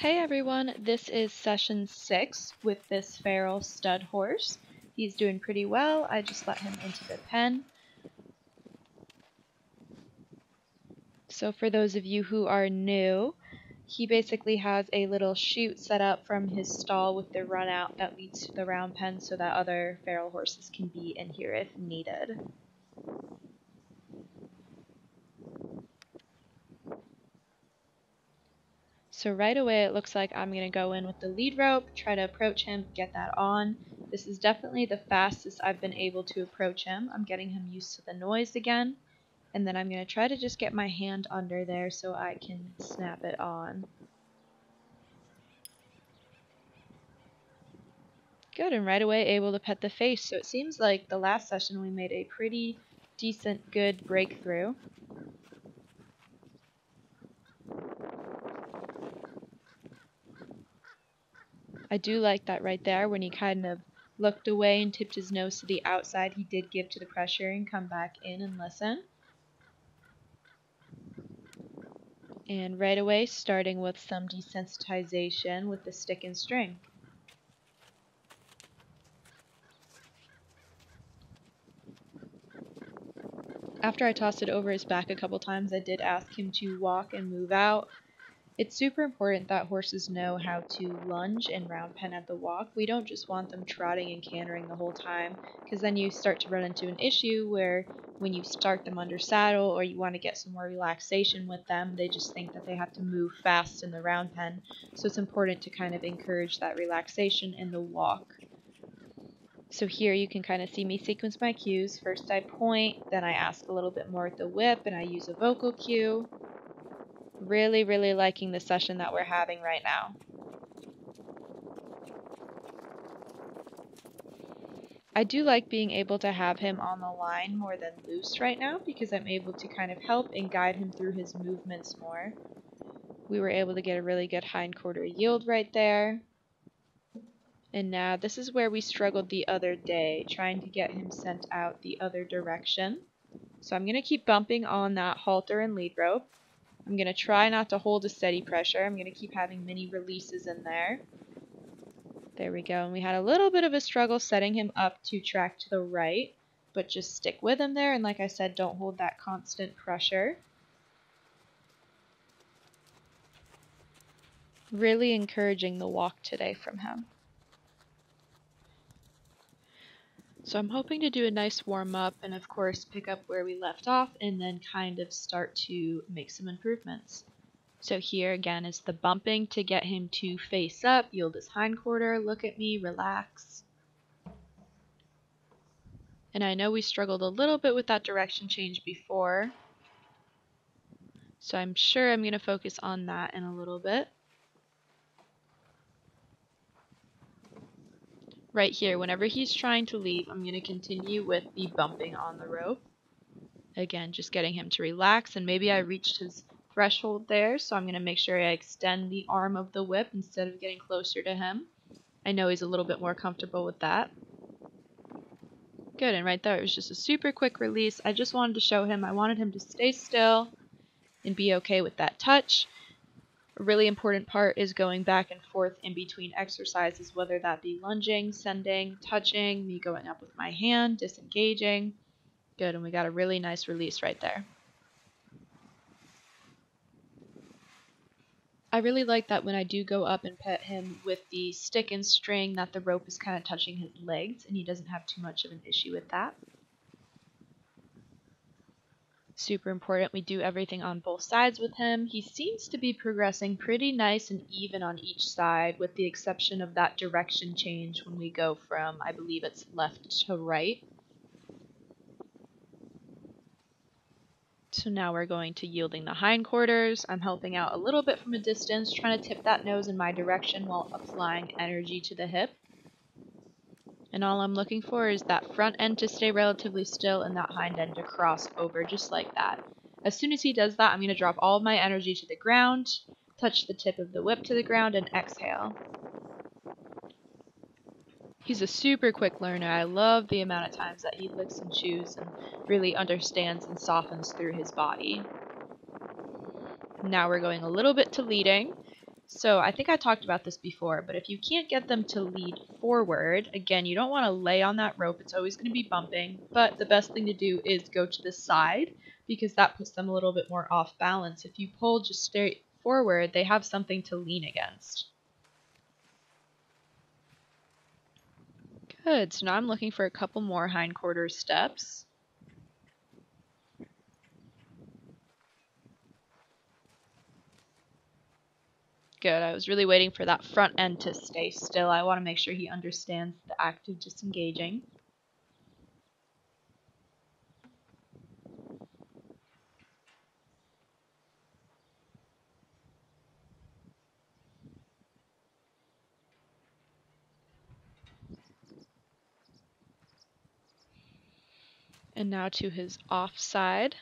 Hey everyone, this is session 6 with this feral stud horse. He's doing pretty well. I just let him into the pen. So for those of you who are new, he basically has a little chute set up from his stall with the run out that leads to the round pen so that other feral horses can be in here if needed. So right away it looks like I'm going to go in with the lead rope, try to approach him, get that on. This is definitely the fastest I've been able to approach him. I'm getting him used to the noise again. And then I'm going to try to just get my hand under there so I can snap it on. Good, and right away able to pet the face. So it seems like the last session we made a pretty decent, good breakthrough. I do like that right there when he kind of looked away and tipped his nose to the outside. He did give to the pressure and come back in and listen. And right away, starting with some desensitization with the stick and string. After I tossed it over his back a couple times, I did ask him to walk and move out. It's super important that horses know how to lunge and round pen at the walk. We don't just want them trotting and cantering the whole time, because then you start to run into an issue where when you start them under saddle or you want to get some more relaxation with them, they just think that they have to move fast in the round pen. So it's important to kind of encourage that relaxation in the walk. So here you can kind of see me sequence my cues. First I point, then I ask a little bit more at the whip, and I use a vocal cue. Really liking the session that we're having right now. I do like being able to have him on the line more than loose right now because I'm able to kind of help and guide him through his movements more. We were able to get a really good hindquarter yield right there. And now this is where we struggled the other day, trying to get him sent out the other direction. So I'm going to keep bumping on that halter and lead rope. I'm going to try not to hold a steady pressure. I'm going to keep having mini releases in there. There we go. And we had a little bit of a struggle setting him up to track to the right, but just stick with him there. And like I said, don't hold that constant pressure. Really encouraging the walk today from him. So I'm hoping to do a nice warm-up and, of course, pick up where we left off and then kind of start to make some improvements. So here, again, is the bumping to get him to face up, yield his hindquarter, look at me, relax. And I know we struggled a little bit with that direction change before, so I'm sure I'm going to focus on that in a little bit. Right here, whenever he's trying to leave, I'm going to continue with the bumping on the rope. Again, just getting him to relax, and maybe I reached his threshold there, so I'm going to make sure I extend the arm of the whip instead of getting closer to him. I know he's a little bit more comfortable with that. Good, and right there, it was just a super quick release. I just wanted to show him, I wanted him to stay still and be okay with that touch. A really important part is going back and forth in between exercises, whether that be lunging, sending, touching, me going up with my hand, disengaging. Good, and we got a really nice release right there. I really like that when I do go up and pet him with the stick and string, that the rope is kind of touching his legs, and he doesn't have too much of an issue with that. Super important. We do everything on both sides with him. He seems to be progressing pretty nice and even on each side, with the exception of that direction change when we go from, I believe it's left to right. So now we're going to yielding the hindquarters. I'm helping out a little bit from a distance, trying to tip that nose in my direction while applying energy to the hip. And all I'm looking for is that front end to stay relatively still and that hind end to cross over just like that. As soon as he does that, I'm going to drop all of my energy to the ground, touch the tip of the whip to the ground, and exhale. He's a super quick learner. I love the amount of times that he licks and chews and really understands and softens through his body. Now we're going a little bit to leading. So I think I talked about this before, but if you can't get them to lead forward, again, you don't want to lay on that rope. It's always going to be bumping, but the best thing to do is go to the side because that puts them a little bit more off balance. If you pull just straight forward, they have something to lean against. Good, so now I'm looking for a couple more hindquarter steps. Good, I was really waiting for that front end to stay still. I want to make sure he understands the act of disengaging. And now to his offside.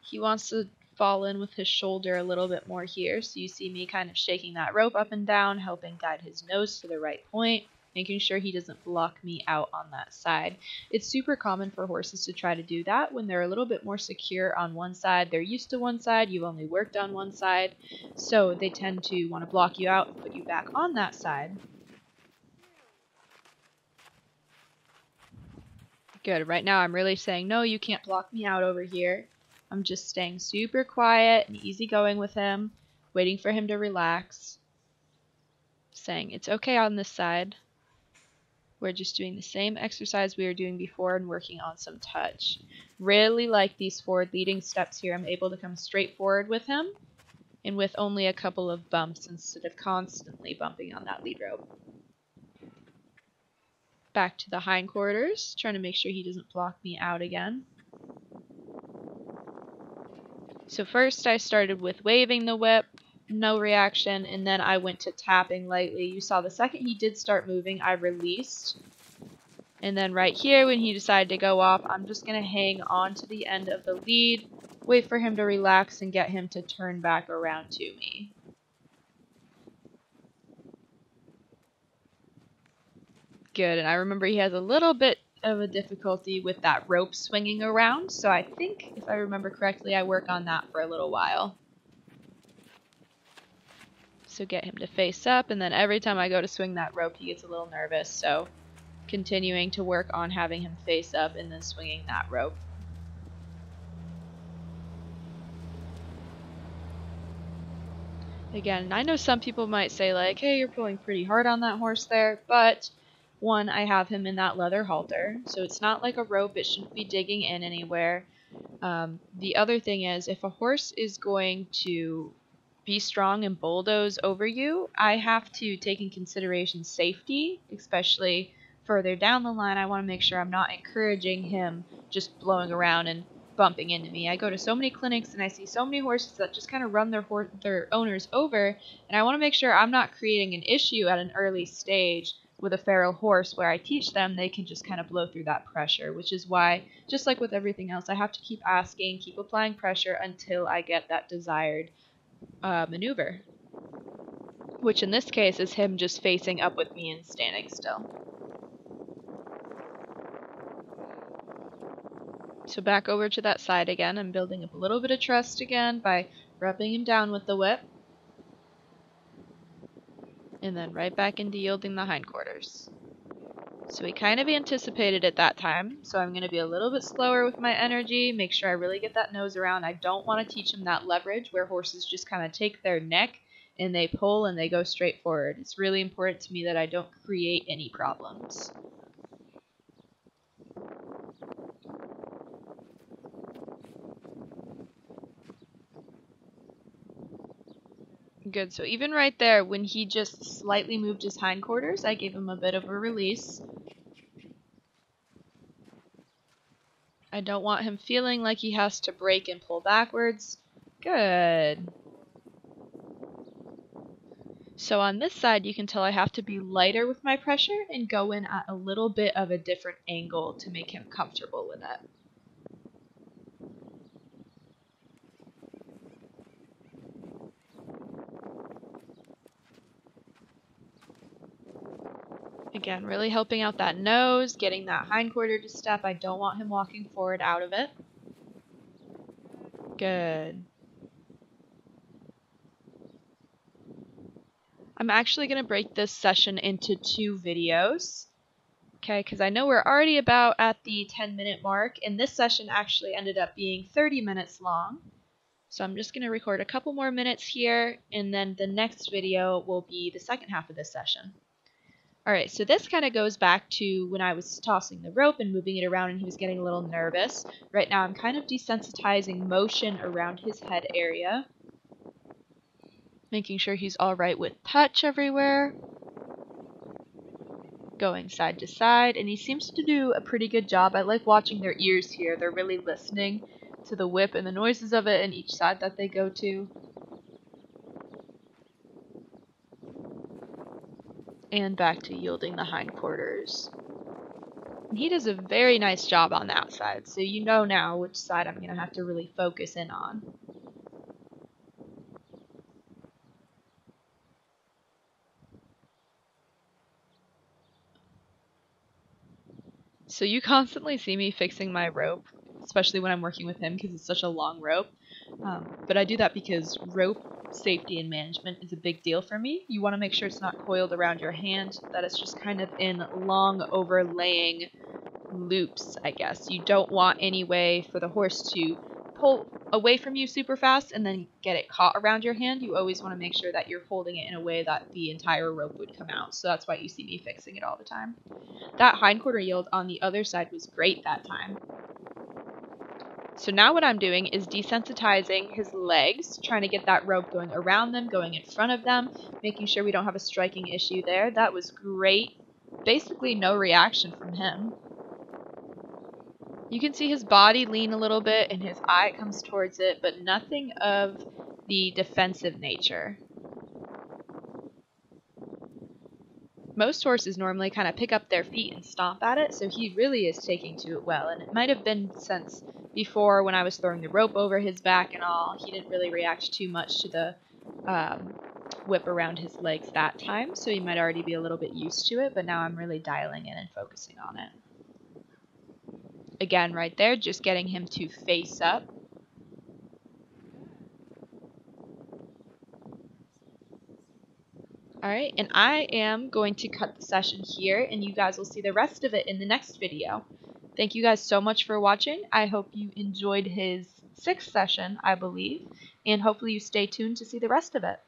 He wants to fall in with his shoulder a little bit more here. So you see me kind of shaking that rope up and down, helping guide his nose to the right point, making sure he doesn't block me out on that side. It's super common for horses to try to do that when they're a little bit more secure on one side. They're used to one side, you've only worked on one side, so they tend to want to block you out and put you back on that side. Good, right now I'm really saying, no, you can't block me out over here. I'm just staying super quiet and easygoing with him, waiting for him to relax, saying it's okay on this side. We're just doing the same exercise we were doing before and working on some touch. Really like these forward leading steps here. I'm able to come straight forward with him and with only a couple of bumps instead of constantly bumping on that lead rope. Back to the hindquarters, trying to make sure he doesn't block me out again. So first I started with waving the whip, no reaction, and then I went to tapping lightly. You saw the second he did start moving, I released. And then right here when he decided to go off, I'm just going to hang on to the end of the lead, wait for him to relax and get him to turn back around to me. Good, and I remember he has a little bit of a difficulty with that rope swinging around, so I think, if I remember correctly, I work on that for a little while. So get him to face up, and then every time I go to swing that rope, he gets a little nervous, so continuing to work on having him face up and then swinging that rope. Again, I know some people might say, like, hey, you're pulling pretty hard on that horse there, but one, I have him in that leather halter, so it's not like a rope. It shouldn't be digging in anywhere. The other thing is, if a horse is going to be strong and bulldoze over you, I have to take in consideration safety, especially further down the line. I want to make sure I'm not encouraging him just blowing around and bumping into me. I go to so many clinics and I see so many horses that just kind of run their owners over, and I want to make sure I'm not creating an issue at an early stage with a feral horse where I teach them they can just kind of blow through that pressure, which is why, just like with everything else, I have to keep asking, keep applying pressure until I get that desired maneuver, which in this case is him just facing up with me and standing still. So back over to that side again. I'm building up a little bit of trust again by rubbing him down with the whip. And then right back into yielding the hindquarters. So we kind of anticipated it that time, so I'm going to be a little bit slower with my energy, make sure I really get that nose around. I don't want to teach him that leverage where horses just kind of take their neck and they pull and they go straight forward. It's really important to me that I don't create any problems. Good, so even right there, when he just slightly moved his hindquarters, I gave him a bit of a release. I don't want him feeling like he has to break and pull backwards. Good. So on this side, you can tell I have to be lighter with my pressure and go in at a little bit of a different angle to make him comfortable with it. Again, really helping out that nose, getting that hindquarter to step. I don't want him walking forward out of it. Good. I'm actually going to break this session into two videos, okay, because I know we're already about at the 10-minute mark, and this session actually ended up being 30 minutes long. So I'm just going to record a couple more minutes here, and then the next video will be the second half of this session. Alright, so this kind of goes back to when I was tossing the rope and moving it around and he was getting a little nervous. Right now I'm kind of desensitizing motion around his head area, making sure he's alright with touch everywhere, going side to side, and he seems to do a pretty good job. I like watching their ears here. They're really listening to the whip and the noises of it and each side that they go to. And back to yielding the hindquarters. And he does a very nice job on that side, so you know now which side I'm going to have to really focus in on. So you constantly see me fixing my rope, especially when I'm working with him because it's such a long rope. But I do that because rope safety and management is a big deal for me. You want to make sure it's not coiled around your hand, that it's just kind of in long overlaying loops, I guess. You don't want any way for the horse to pull away from you super fast and then get it caught around your hand. You always want to make sure that you're holding it in a way that the entire rope would come out. So that's why you see me fixing it all the time. That hindquarter yield on the other side was great that time. So now what I'm doing is desensitizing his legs, trying to get that rope going around them, going in front of them, making sure we don't have a striking issue there. That was great. Basically no reaction from him. You can see his body lean a little bit and his eye comes towards it, but nothing of the defensive nature. Most horses normally kind of pick up their feet and stomp at it, so he really is taking to it well, and it might have been since before when I was throwing the rope over his back and all, he didn't really react too much to the whip around his legs that time, so he might already be a little bit used to it, but now I'm really dialing in and focusing on it. Again, right there, just getting him to face up. Alright, and I am going to cut the session here, and you guys will see the rest of it in the next video. Thank you guys so much for watching. I hope you enjoyed his 6th session, I believe, and hopefully you stay tuned to see the rest of it.